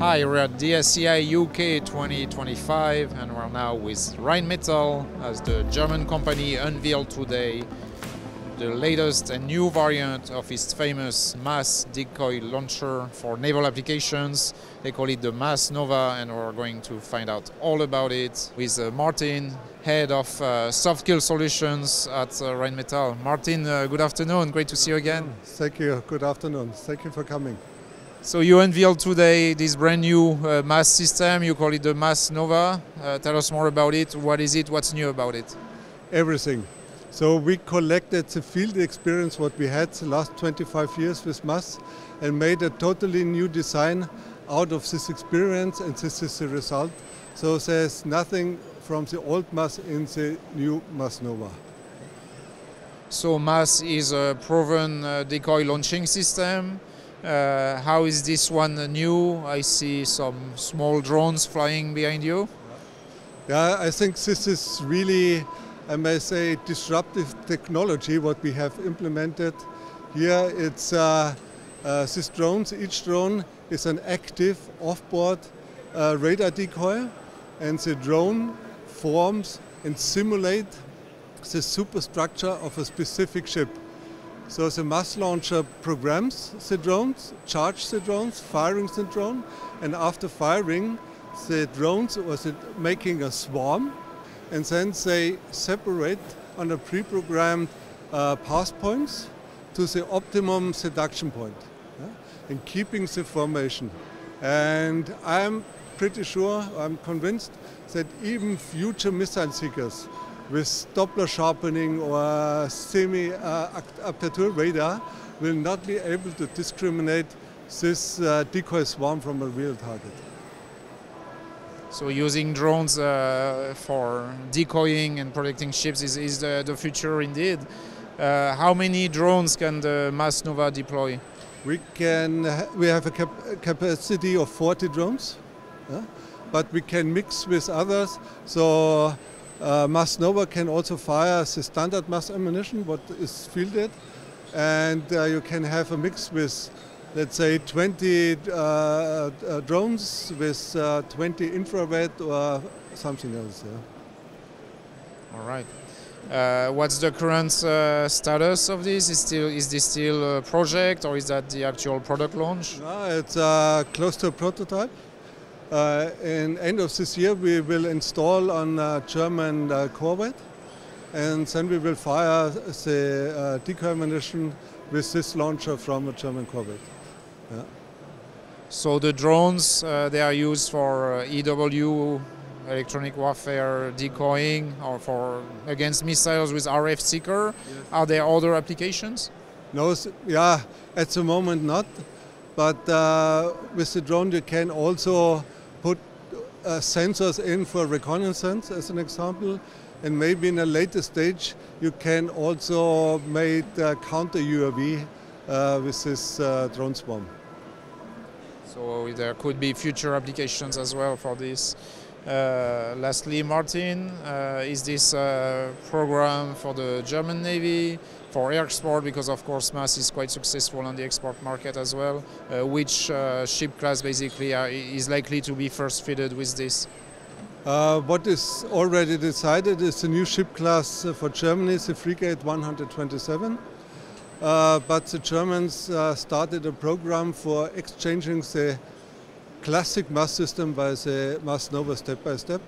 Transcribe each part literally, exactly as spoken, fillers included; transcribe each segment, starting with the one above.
Hi, we're at D S E I U K twenty twenty-five and we're now with Rheinmetall as the German company unveiled today the latest and new variant of its famous MASS decoy launcher for naval applications. They call it the MASS Nova, and we're going to find out all about it with uh, Martin, head of uh, soft kill solutions at uh, Rheinmetall. Martin, uh, good afternoon. Great to see you again. Thank you. Good afternoon. Thank you for coming. So you unveiled today this brand new uh, MASS system. You call it the MASS Nova. Uh, tell us more about it. What is it? What's new about it? Everything. So we collected the field experience what we had the last twenty-five years with MASS and made a totally new design out of this experience, and this is the result. So there's nothing from the old MASS in the new MASS Nova. So MASS is a proven uh, decoy launching system. Uh, how is this one new? I see some small drones flying behind you. Yeah, I think this is really, I may say, disruptive technology what we have implemented here. It's uh, uh, these drones, each drone is an active off-board uh, radar decoy, and the drone forms and simulates the superstructure of a specific ship. So the MASS launcher programs the drones, charges the drones, firing the drone, and after firing the drones was making a swarm, and then they separate on a pre-programmed uh, pass points to the optimum seduction point, yeah? And keeping the formation. And I'm pretty sure, I'm convinced that even future missile seekers with Doppler sharpening or semi-aperture radar will not be able to discriminate this uh, decoy swarm from a real target. So using drones uh, for decoying and protecting ships is, is the, the future indeed. Uh, how many drones can the MASS Nova deploy? We can. We have a cap capacity of forty drones, yeah? But we can mix with others. So uh, MASS Nova can also fire the standard MASS ammunition, what is fielded, and uh, you can have a mix with, let's say, twenty uh, uh, drones with uh, twenty infrared or something else. Yeah. All right. Uh, what's the current uh, status of this? Is still is this still a project, or is that the actual product launch? No, it's uh, close to a prototype. Uh, and end of this year, we will install on a German uh, corvette, and then we will fire the uh, decoy ammunition with this launcher from a German corvette. Yeah. So the drones, uh, they are used for uh, E W, electronic warfare, decoying, or for against missiles with R F seeker. Yes. Are there other applications? No, yeah, at the moment not. But uh, with the drone you can also put uh, sensors in for reconnaissance, as an example. And maybe in a later stage you can also make uh, counter U A V uh, with this uh, drone swarm. So there could be future applications as well for this. Uh, lastly, Martin, uh, is this a program for the German Navy, for export? Because of course MASS is quite successful on the export market as well. Uh, which uh, ship class basically are, is likely to be first fitted with this? Uh, what is already decided is the new ship class for Germany, the frigate one hundred twenty-seven. Uh, but the Germans uh, started a program for exchanging the classic MASS system by the MASS Nova step by step.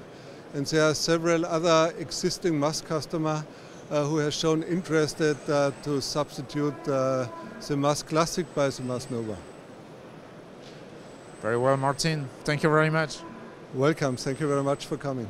And there are several other existing MASS customers uh, who have shown interest uh, to substitute uh, the MASS Classic by the MASS Nova. Very well, Martin. Thank you very much. Welcome. Thank you very much for coming.